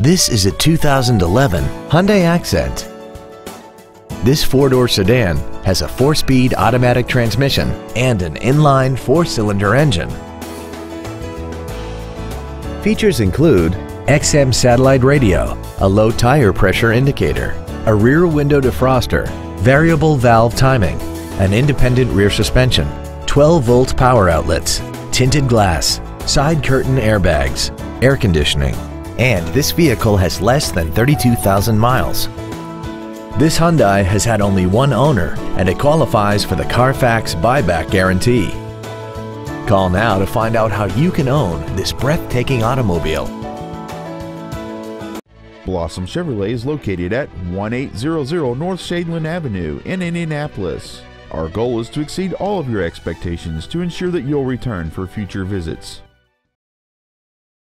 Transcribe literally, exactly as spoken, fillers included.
This is a two thousand eleven Hyundai Accent. This four-door sedan has a four-speed automatic transmission and an inline four-cylinder engine. Features include X M satellite radio, a low tire pressure indicator, a rear window defroster, variable valve timing, an independent rear suspension, twelve volt power outlets, tinted glass, side curtain airbags, air conditioning, and this vehicle has less than thirty-two thousand miles. This Hyundai has had only one owner and it qualifies for the Carfax buyback guarantee. Call now to find out how you can own this breathtaking automobile. Blossom Chevrolet is located at eighteen hundred North Shadeland Avenue in Indianapolis. Our goal is to exceed all of your expectations to ensure that you'll return for future visits.